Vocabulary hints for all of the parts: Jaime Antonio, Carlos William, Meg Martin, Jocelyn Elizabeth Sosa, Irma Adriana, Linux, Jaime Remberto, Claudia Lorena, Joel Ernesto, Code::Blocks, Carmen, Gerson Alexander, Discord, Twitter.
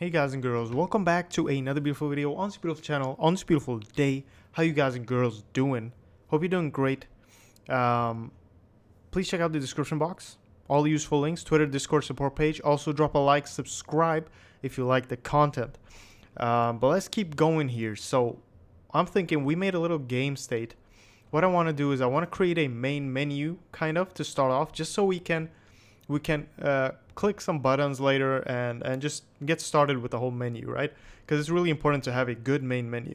Hey guys and girls, welcome back to another beautiful video on this beautiful channel, on this beautiful day. How you guys and girls doing? Hope you're doing great. Please check out the description box, all the useful links, Twitter, Discord, support page. Also drop a like, subscribe if you like the content. But let's keep going here. So I'm thinking we made a little game state. What I want to do is I want to create a main menu kind of to start off, just so we can click some buttons later and just get started with the whole menu, right? Because it's really important to have a good main menu.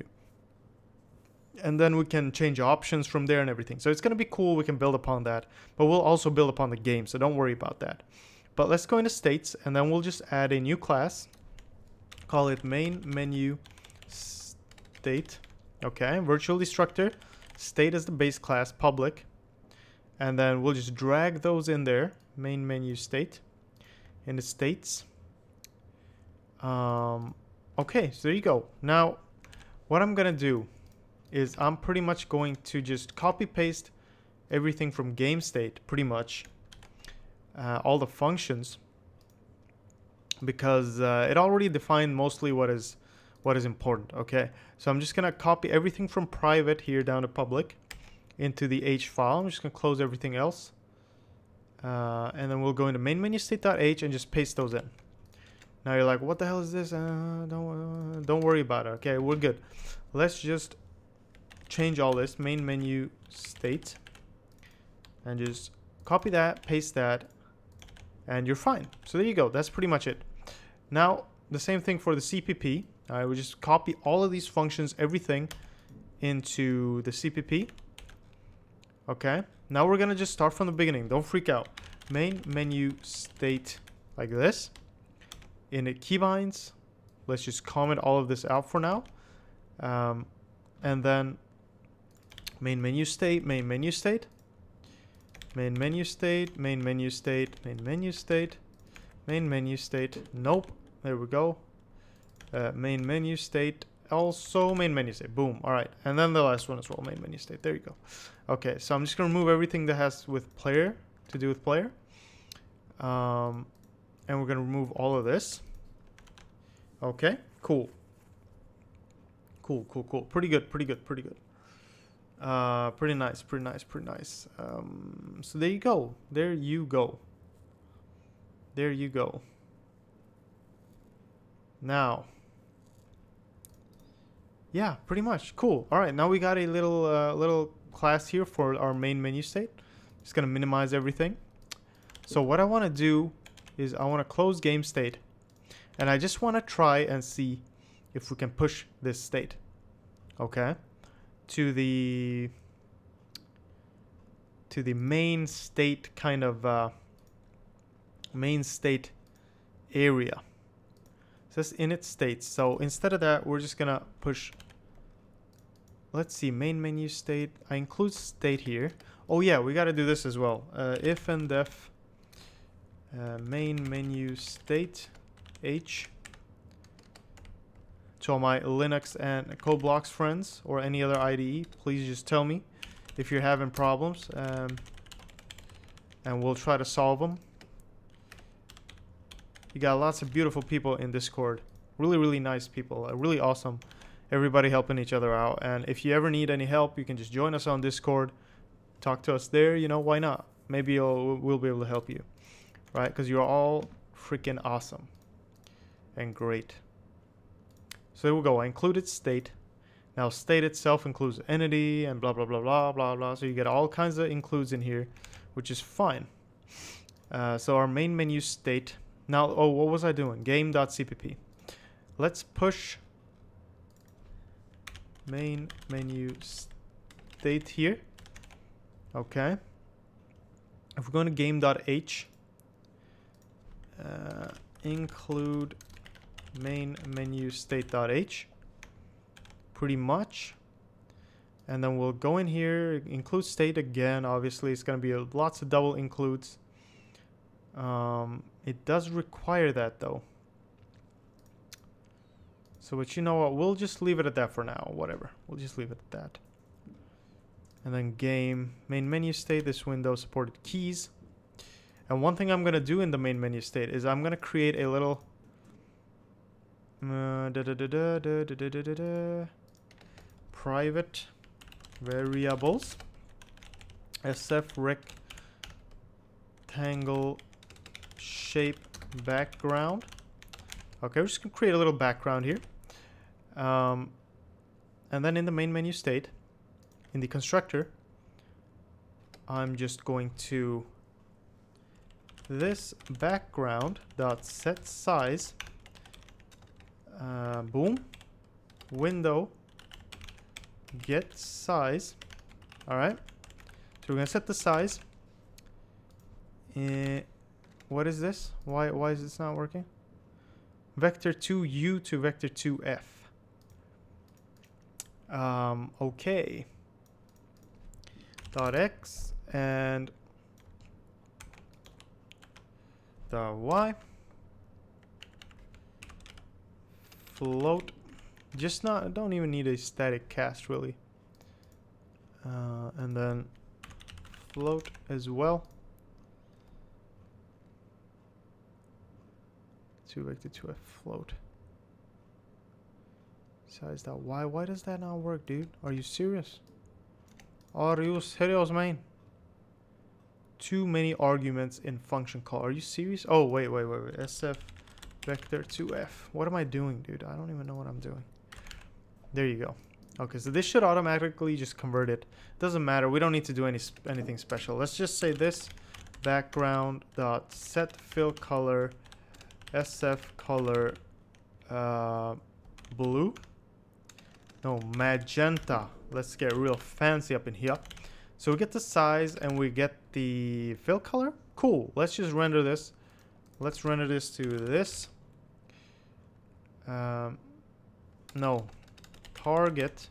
And then we can change options from there and everything. So it's going to be cool. We can build upon that, but we'll also build upon the game. So don't worry about that. But let's go into states and then we'll just add a new class. Call it main menu state. Okay, virtual destructor. State is the base class, public. And then we'll just drag those in there. Main menu state in the states. Okay, so there you go. Now what I'm gonna do is I'm pretty much going to just copy paste everything from game state, pretty much all the functions, because it already defined mostly what is important. Okay, so I'm just gonna copy everything from private here down to public into the H file. I'm just gonna close everything else. And then we'll go into main menu state.h and just paste those in. Now you're like, what the hell is this? Don't worry about it. Okay, we're good. Let's just change all this, main menu state, and just copy that, paste that, and you're fine. So there you go. That's pretty much it. Now the same thing for the CPP. I will just copy all of these functions, everything, into the CPP. Okay. Now we're gonna just start from the beginning. Don't freak out. Main menu state like this. In the keybinds, let's just comment all of this out for now. And then main menu state, main menu state, main menu state, main menu state, main menu state, main menu state. Nope. There we go. Main menu state. Also main menu state. Boom. All right, and then the last one as well, main menu state. There you go. Okay, so I'm just gonna remove everything that has with player to do with player, and we're gonna remove all of this. Okay, cool. Pretty good. Pretty nice. So there you go. Now. Yeah, pretty much. Cool. All right, now we got a little little class here for our main menu state. Just gonna minimize everything. So what I want to do is I want to close game state, and I just want to try and see if we can push this state, okay, to the main state kind of main state area. So that's init states. So instead of that, we're just gonna push. Let's see, main menu state. I include state here. Oh yeah, we gotta do this as well. If and def main menu state h to all my Linux and Code Blocks friends or any other IDE. Please just tell me if you're having problems, and we'll try to solve them. You got lots of beautiful people in Discord. Really nice people. Really awesome. Everybody helping each other out. And if you ever need any help, you can just join us on Discord. Talk to us there. You know, why not? Maybe we'll be able to help you. Right? Because you're all freaking awesome. And great. So there we go. I included state. Now state itself includes entity and blah, blah, blah. So you get all kinds of includes in here, which is fine. So our main menu state. Now, oh, what was I doing? Game.cpp. Let's push main menu state here. Okay. If we're going to game.h, include main menu state.h, pretty much. And then we'll go in here, include state again. Obviously, it's going to be lots of double includes. It does require that though, so but you know what, we'll just leave it at that for now. Whatever, we'll just leave it at that. And then game main menu state, this window supported keys. And one thing I'm gonna do in the main menu state is I'm gonna create a little Private variables sf rectangle shape background. Okay, we're just gonna create a little background here, and then in the main menu state, in the constructor, I'm just going to this background dot set size, boom, window get size. All right, so we're gonna set the size. What is this? Why is this not working? Vector 2u to vector 2f. Okay. Dot x and dot y. Float. Just not. Don't even need a static cast really. And then float as well. Vector 2f float size that y. Why does that not work, dude? Are you serious? Are you serious, man? Too many arguments in function call. Are you serious? Oh, wait. SF vector 2f. What am I doing, dude? I don't even know what I'm doing. There you go. Okay, so this should automatically just convert it. Doesn't matter. We don't need to do anything special. Let's just say this background dot set fill color. SF color blue, no, magenta. Let's get real fancy up in here. So we get the size and we get the fill color. Cool. Let's just render this. Let's render this to this. No, target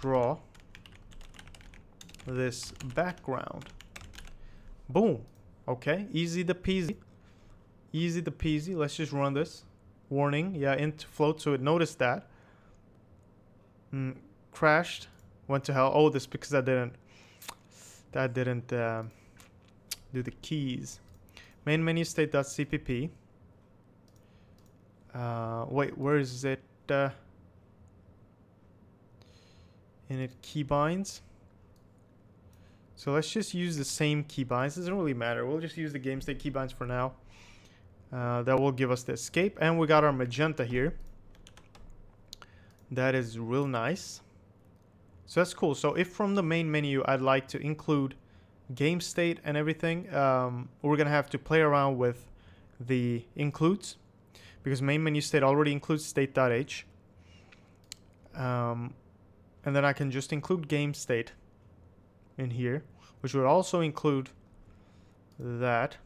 draw this background. Boom. Okay, easy to peasy. Easy to peasy. Let's just run this. Warning, yeah, int float, so it noticed that. Crashed, went to hell. Oh, this because I didn't do the keys. Main menu state.cpp. Wait, where is it? Init keybinds. So let's just use the same keybinds. Doesn't really matter. We'll just use the game state keybinds for now. That will give us the escape, and we got our magenta here. That is real nice. So that's cool. So if from the main menu I'd like to include game state and everything, we're gonna have to play around with the includes, because main menu state already includes state.h, and then I can just include game state in here, which would also include that.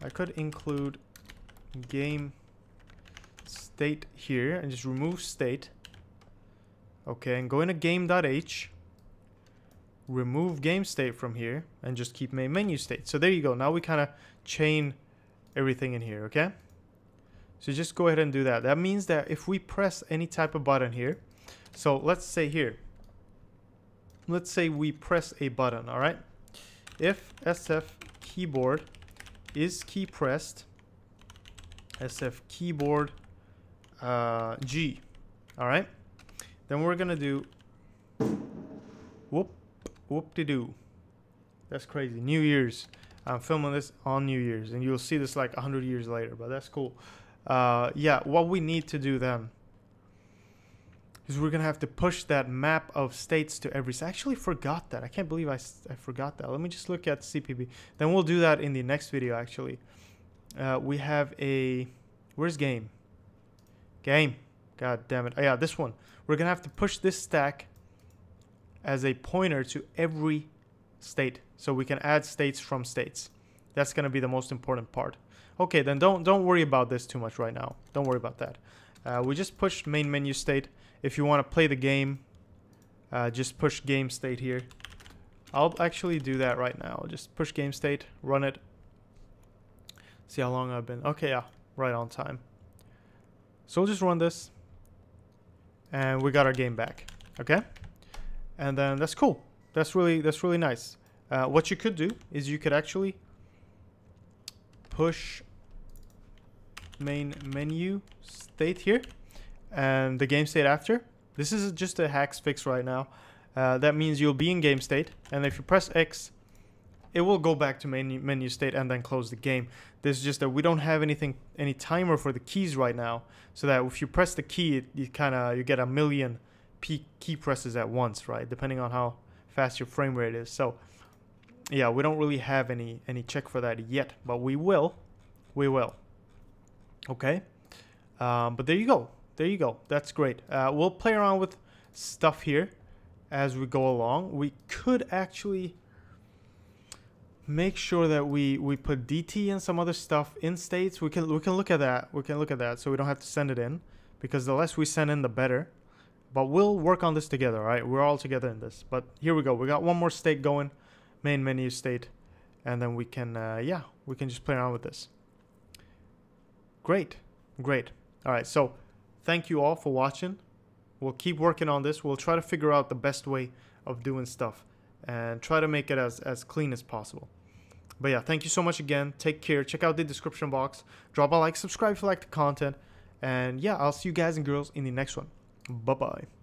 I could include game state here and just remove state. Okay, and go into game.h, remove game state from here, and just keep main menu state. So there you go. Now we kind of chain everything in here, okay? So just go ahead and do that. That means that if we press any type of button here, so let's say here, let's say we press a button, all right? If SF keyboard is key pressed, SF keyboard G. All right, then we're gonna do whoop-de-doo. That's crazy. New Year's. I'm filming this on New Year's, and you'll see this like 100 years later, but that's cool. Yeah, what we need to do then is we're gonna have to push that map of states to every. I actually forgot that. I can't believe I forgot that. Let me just look at CPB. Then we'll do that in the next video. Actually, we have a. Where's game? Game. God damn it. Oh, yeah, this one. We're gonna have to push this stack as a pointer to every state, so we can add states from states. That's gonna be the most important part. Okay, then don't worry about this too much right now. Don't worry about that. We just pushed main menu state. If you want to play the game, just push game state here. I'll actually do that right now. Just push game state, run it. See how long I've been. Okay, yeah, right on time. So we'll just run this. And we got our game back. Okay? And then that's cool. That's really nice. What you could do is you could actually push main menu state here and the game state after. This is just a hacks fix right now. That means you'll be in game state, and if you press X, it will go back to menu state and then close the game. This is just that we don't have any timer for the keys right now, so that if you press the key, you get a million key presses at once, right? Depending on how fast your frame rate is. So yeah, we don't really have any check for that yet, but we will. Okay, but there you go. That's great. We'll play around with stuff here as we go along. We could actually make sure that we put DT and some other stuff in states. We can look at that. We can look at that, so we don't have to send it in, because the less we send in, the better. But we'll work on this together, right? We're all together in this. But here we go. We got one more state going, main menu state, and then we can we can just play around with this. Great. All right, so thank you all for watching. We'll keep working on this. We'll try to figure out the best way of doing stuff and try to make it as clean as possible. But yeah, thank you so much again. Take care. Check out the description box. Drop a like, subscribe if you like the content. And yeah, I'll see you guys and girls in the next one. Bye-bye.